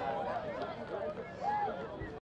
it.